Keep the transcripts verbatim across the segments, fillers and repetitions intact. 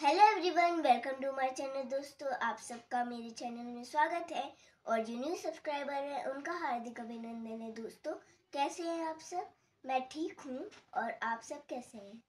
Hello everyone, welcome to my channel. दोस्तों, आप सबका मेरे चैनल में स्वागत है और जो न्यू सब्सक्राइबर है उनका हार्दिक अभिनंदन है। दोस्तों, कैसे हैं आप सब? मैं ठीक हूँ और आप सब कैसे हैं?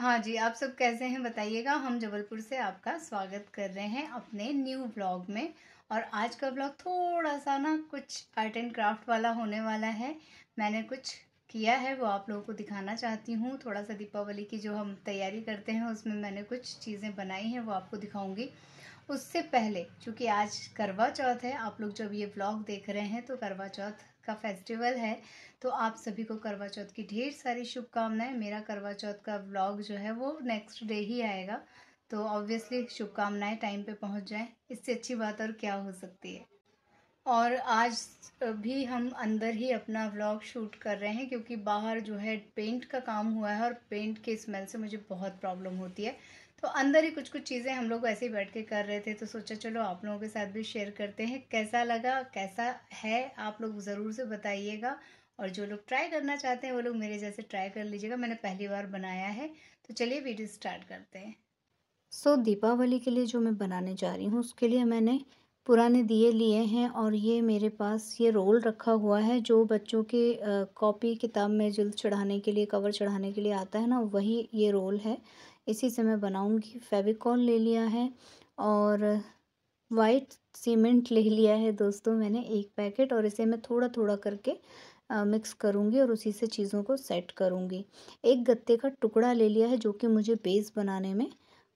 हाँ जी, आप सब कैसे हैं बताइएगा। हम जबलपुर से आपका स्वागत कर रहे हैं अपने न्यू ब्लॉग में। और आज का ब्लॉग थोड़ा सा ना कुछ आर्ट एंड क्राफ्ट वाला होने वाला है। मैंने कुछ किया है वो आप लोगों को दिखाना चाहती हूँ। थोड़ा सा दीपावली की जो हम तैयारी करते हैं उसमें मैंने कुछ चीज़ें बनाई हैं वो आपको दिखाऊंगी। उससे पहले, चूँकि आज करवा चौथ है, आप लोग जब ये व्लॉग देख रहे हैं तो करवा चौथ का फेस्टिवल है, तो आप सभी को करवा चौथ की ढेर सारी शुभकामनाएं। मेरा करवा चौथ का व्लॉग जो है वो नेक्स्ट डे ही आएगा, तो ऑब्वियसली शुभकामनाएँ टाइम पर पहुँच जाएँ, इससे अच्छी बात और क्या हो सकती है। और आज भी हम अंदर ही अपना व्लॉग शूट कर रहे हैं क्योंकि बाहर जो है पेंट का काम हुआ है और पेंट के स्मेल से मुझे बहुत प्रॉब्लम होती है। तो अंदर ही कुछ कुछ चीज़ें हम लोग ऐसे ही बैठ के कर रहे थे, तो सोचा चलो आप लोगों के साथ भी शेयर करते हैं। कैसा लगा, कैसा है, आप लोग ज़रूर से बताइएगा। और जो लोग ट्राई करना चाहते हैं वो लोग मेरे जैसे ट्राई कर लीजिएगा, मैंने पहली बार बनाया है। तो चलिए वीडियो स्टार्ट करते हैं। सो दीपावली के लिए जो मैं बनाने जा रही हूँ उसके लिए मैंने पुराने दिए लिए हैं और ये मेरे पास ये रोल रखा हुआ है जो बच्चों के कॉपी किताब में जिल्द चढ़ाने के लिए, कवर चढ़ाने के लिए आता है ना, वही ये रोल है। इसी से मैं बनाऊंगी। फेविकॉल ले लिया है और वाइट सीमेंट ले लिया है दोस्तों मैंने एक पैकेट, और इसे मैं थोड़ा थोड़ा करके आ, मिक्स करूंगी और उसी से चीज़ों को सेट करूंगी। एक गत्ते का टुकड़ा ले लिया है जो कि मुझे बेस बनाने में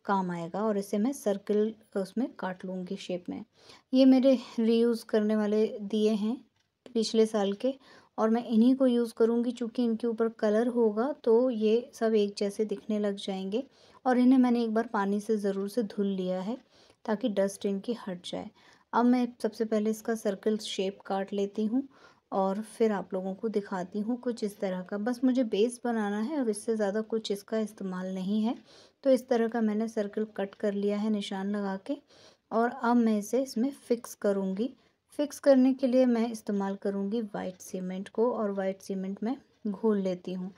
काम आएगा और इसे मैं सर्कल उसमें काट लूँगी शेप में। ये मेरे रीयूज़ करने वाले दिए हैं पिछले साल के और मैं इन्हीं को यूज़ करूँगी। चूँकि इनके ऊपर कलर होगा तो ये सब एक जैसे दिखने लग जाएंगे। और इन्हें मैंने एक बार पानी से ज़रूर से धुल लिया है ताकि डस्ट इनकी हट जाए। अब मैं सबसे पहले इसका सर्कल शेप काट लेती हूँ और फिर आप लोगों को दिखाती हूँ। कुछ इस तरह का बस मुझे बेस बनाना है और इससे ज़्यादा कुछ इसका इस्तेमाल नहीं है। तो इस तरह का मैंने सर्कल कट कर लिया है निशान लगा के, और अब मैं इसे इसमें फ़िक्स करूँगी। फ़िक्स करने के लिए मैं इस्तेमाल करूँगी वाइट सीमेंट को और वाइट सीमेंट में घोल लेती हूँ।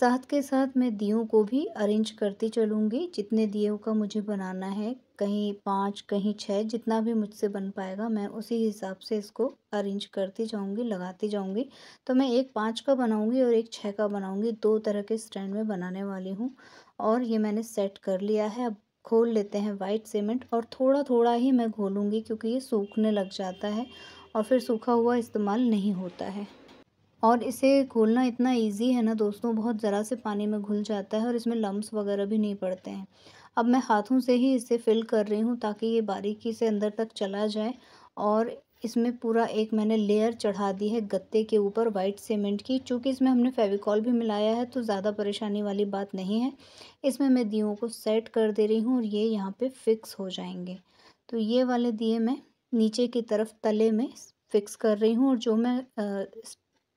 साथ के साथ मैं दियों को भी अरेंज करती चलूँगी जितने दियों का मुझे बनाना है, कहीं पाँच कहीं छः, जितना भी मुझसे बन पाएगा मैं उसी हिसाब से इसको अरेंज करती जाऊँगी, लगाती जाऊँगी। तो मैं एक पाँच का बनाऊँगी और एक छः का बनाऊँगी, दो तरह के स्टैंड में बनाने वाली हूँ। और ये मैंने सेट कर लिया है। अब घोल लेते हैं वाइट सीमेंट और थोड़ा थोड़ा ही मैं घोलूँगी क्योंकि ये सूखने लग जाता है और फिर सूखा हुआ इस्तेमाल नहीं होता है। और इसे घोलना इतना इजी है ना दोस्तों, बहुत ज़रा से पानी में घुल जाता है और इसमें लम्स वगैरह भी नहीं पड़ते हैं। अब मैं हाथों से ही इसे फिल कर रही हूँ ताकि ये बारीकी से अंदर तक चला जाए। और इसमें पूरा एक मैंने लेयर चढ़ा दी है गत्ते के ऊपर वाइट सीमेंट की। चूँकि इसमें हमने फेविकॉल भी मिलाया है तो ज़्यादा परेशानी वाली बात नहीं है। इसमें मैं दियों को सेट कर दे रही हूँ और ये यहाँ पर फिक्स हो जाएंगे। तो ये वाले दिए मैं नीचे की तरफ तले में फिक्स कर रही हूँ। और जो मैं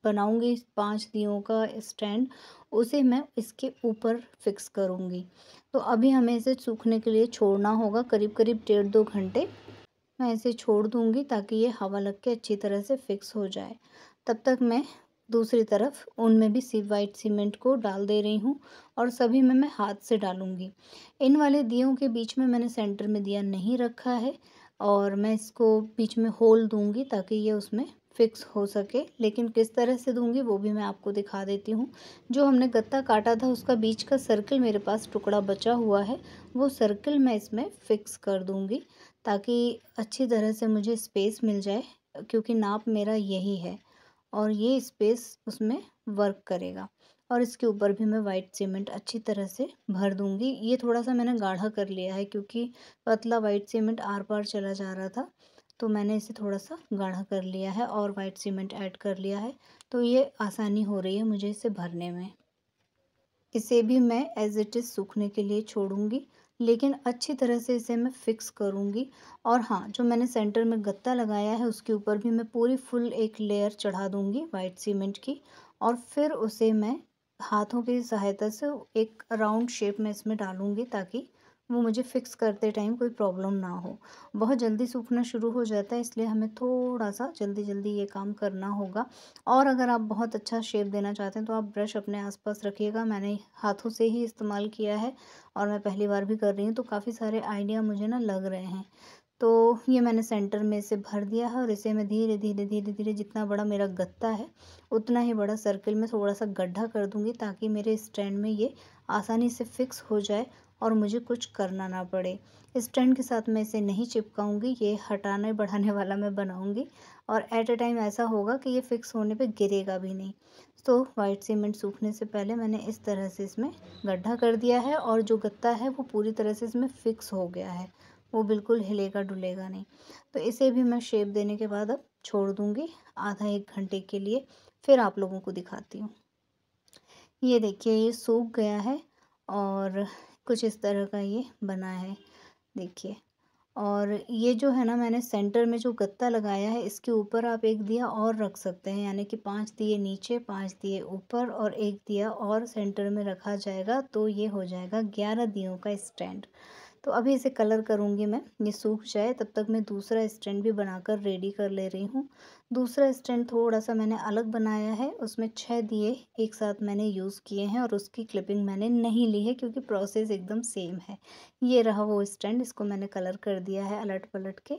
बनाऊंगी पांच दियों का स्टैंड, उसे मैं इसके ऊपर फिक्स करूंगी। तो अभी हमें इसे सूखने के लिए छोड़ना होगा करीब करीब डेढ़ दो घंटे। मैं इसे छोड़ दूंगी ताकि ये हवा लग के अच्छी तरह से फिक्स हो जाए। तब तक मैं दूसरी तरफ उनमें भी सी वाइट सीमेंट को डाल दे रही हूँ और सभी में मैं हाथ से डालूँगी। इन वाले दियों के बीच में मैंने सेंटर में दिया नहीं रखा है और मैं इसको बीच में होल दूँगी ताकि ये उसमें फिक्स हो सके। लेकिन किस तरह से दूंगी वो भी मैं आपको दिखा देती हूँ। जो हमने गत्ता काटा था उसका बीच का सर्कल मेरे पास टुकड़ा बचा हुआ है, वो सर्कल मैं इसमें फ़िक्स कर दूंगी ताकि अच्छी तरह से मुझे स्पेस मिल जाए क्योंकि नाप मेरा यही है और ये स्पेस उसमें वर्क करेगा। और इसके ऊपर भी मैं वाइट सीमेंट अच्छी तरह से भर दूंगी। ये थोड़ा सा मैंने गाढ़ा कर लिया है क्योंकि पतला वाइट सीमेंट आर पार चला जा रहा था, तो मैंने इसे थोड़ा सा गाढ़ा कर लिया है और वाइट सीमेंट ऐड कर लिया है। तो ये आसानी हो रही है मुझे इसे भरने में। इसे भी मैं एज इट इज़ सूखने के लिए छोड़ूंगी लेकिन अच्छी तरह से इसे मैं फ़िक्स करूंगी। और हाँ, जो मैंने सेंटर में गत्ता लगाया है उसके ऊपर भी मैं पूरी फुल एक लेयर चढ़ा दूंगी वाइट सीमेंट की और फिर उसे मैं हाथों की सहायता से एक राउंड शेप में इसमें डालूँगी ताकि वो मुझे फ़िक्स करते टाइम कोई प्रॉब्लम ना हो। बहुत जल्दी सूखना शुरू हो जाता है, इसलिए हमें थोड़ा सा जल्दी जल्दी ये काम करना होगा। और अगर आप बहुत अच्छा शेप देना चाहते हैं तो आप ब्रश अपने आसपास रखिएगा। मैंने हाथों से ही इस्तेमाल किया है और मैं पहली बार भी कर रही हूँ, तो काफ़ी सारे आइडिया मुझे ना लग रहे हैं। तो ये मैंने सेंटर में इसे भर दिया है और इसे मैं धीरे धीरे धीरे धीरे जितना बड़ा मेरा गत्ता है उतना ही बड़ा सर्किल में थोड़ा सा गड्ढा कर दूंगी, ताकि मेरे स्टैंड में ये आसानी से फिक्स हो जाए और मुझे कुछ करना ना पड़े। स्टैंड के साथ मैं इसे नहीं चिपकाऊंगी, ये हटाने बढ़ाने वाला मैं बनाऊंगी और एट अ टाइम ऐसा होगा कि ये फ़िक्स होने पे गिरेगा भी नहीं। तो वाइट सीमेंट सूखने से पहले मैंने इस तरह से इसमें गड्ढा कर दिया है और जो गत्ता है वो पूरी तरह से इसमें फ़िक्स हो गया है, वो बिल्कुल हिलेगा डुलेगा नहीं। तो इसे भी मैं शेप देने के बाद अब छोड़ दूंगी आधा एक घंटे के लिए, फिर आप लोगों को दिखाती हूँ। ये देखिए ये सूख गया है और कुछ इस तरह का ये बना है, देखिए। और ये जो है ना मैंने सेंटर में जो गत्ता लगाया है इसके ऊपर आप एक दिया और रख सकते हैं, यानी कि पांच दिए नीचे, पांच दिए ऊपर और एक दिया और सेंटर में रखा जाएगा, तो ये हो जाएगा ग्यारह दियों का स्टैंड। तो अभी इसे कलर करूँगी मैं, ये सूख जाए तब तक मैं दूसरा स्टैंड भी बनाकर रेडी कर ले रही हूँ। दूसरा स्टैंड थोड़ा सा मैंने अलग बनाया है, उसमें छः दिए एक साथ मैंने यूज़ किए हैं और उसकी क्लिपिंग मैंने नहीं ली है क्योंकि प्रोसेस एकदम सेम है। ये रहा वो स्टैंड, इसको मैंने कलर कर दिया है अलट पलट के।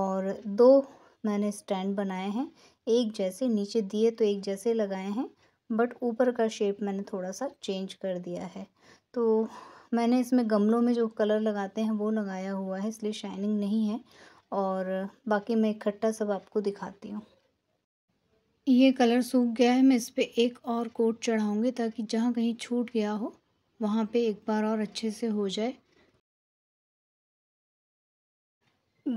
और दो मैंने स्टैंड बनाए हैं एक जैसे, नीचे दिए तो एक जैसे लगाए हैं, बट ऊपर का शेप मैंने थोड़ा सा चेंज कर दिया है। तो मैंने इसमें गमलों में जो कलर लगाते हैं वो लगाया हुआ है, इसलिए शाइनिंग नहीं है। और बाकी मैं इकट्ठा सब आपको दिखाती हूँ। ये कलर सूख गया है, मैं इस पर एक और कोट चढ़ाऊँगी ताकि जहाँ कहीं छूट गया हो वहाँ पे एक बार और अच्छे से हो जाए।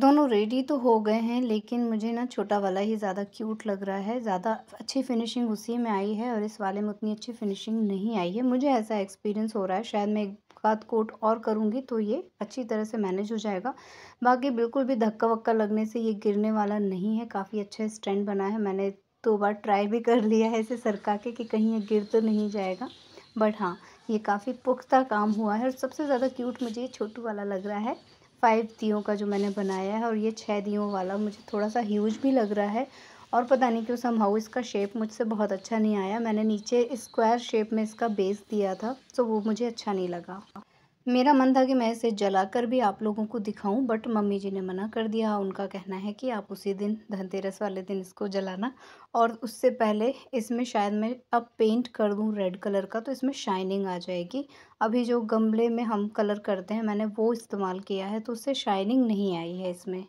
दोनों रेडी तो हो गए हैं, लेकिन मुझे ना छोटा वाला ही ज़्यादा क्यूट लग रहा है, ज़्यादा अच्छी फिनिशिंग उसी में आई है और इस वाले में उतनी अच्छी फिनिशिंग नहीं आई है। मुझे ऐसा एक्सपीरियंस हो रहा है, शायद मैं एक आध कोट और करूँगी तो ये अच्छी तरह से मैनेज हो जाएगा। बाकी बिल्कुल भी धक्का वक्का लगने से ये गिरने वाला नहीं है, काफ़ी अच्छा स्टैंड बना है। मैंने दो बार ट्राई भी कर लिया है इसे सरका के कि कहीं ये गिर तो नहीं जाएगा, बट हाँ ये काफ़ी पुख्ता काम हुआ है। और सबसे ज़्यादा क्यूट मुझे ये छोटू वाला लग रहा है, फाइव दियों का जो मैंने बनाया है, और ये छः दियों वाला मुझे थोड़ा सा ह्यूज भी लग रहा है। और पता नहीं क्यों समहाउ इसका शेप मुझसे बहुत अच्छा नहीं आया, मैंने नीचे स्क्वायर शेप में इसका बेस दिया था तो वो मुझे अच्छा नहीं लगा। मेरा मन था कि मैं इसे जलाकर भी आप लोगों को दिखाऊं, बट मम्मी जी ने मना कर दिया। उनका कहना है कि आप उसी दिन धनतेरस वाले दिन इसको जलाना, और उससे पहले इसमें शायद मैं अब पेंट कर दूं रेड कलर का, तो इसमें शाइनिंग आ जाएगी। अभी जो गमले में हम कलर करते हैं मैंने वो इस्तेमाल किया है, तो उससे शाइनिंग नहीं आई है। इसमें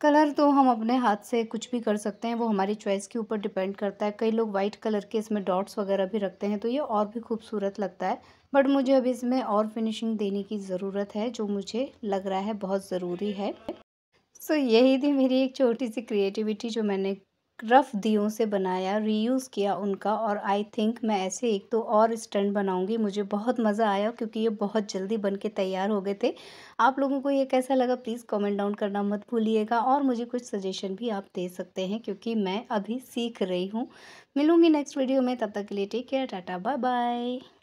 कलर तो हम अपने हाथ से कुछ भी कर सकते हैं, वो हमारी चॉइस के ऊपर डिपेंड करता है। कई लोग वाइट कलर के इसमें डॉट्स वगैरह भी रखते हैं तो ये और भी खूबसूरत लगता है, बट मुझे अभी इसमें और फिनिशिंग देने की ज़रूरत है, जो मुझे लग रहा है बहुत ज़रूरी है। सो so, यही थी मेरी एक छोटी सी क्रिएटिविटी जो मैंने रफ दियों से बनाया, रीयूज़ किया उनका। और आई थिंक मैं ऐसे एक तो और स्टैंड बनाऊंगी। मुझे बहुत मज़ा आया क्योंकि ये बहुत जल्दी बन के तैयार हो गए थे। आप लोगों को ये कैसा लगा प्लीज़ कमेंट डाउन करना मत भूलिएगा, और मुझे कुछ सजेशन भी आप दे सकते हैं क्योंकि मैं अभी सीख रही हूँ। मिलूँगी नेक्स्ट वीडियो में, तब तक के लिए take care, tata bye bye.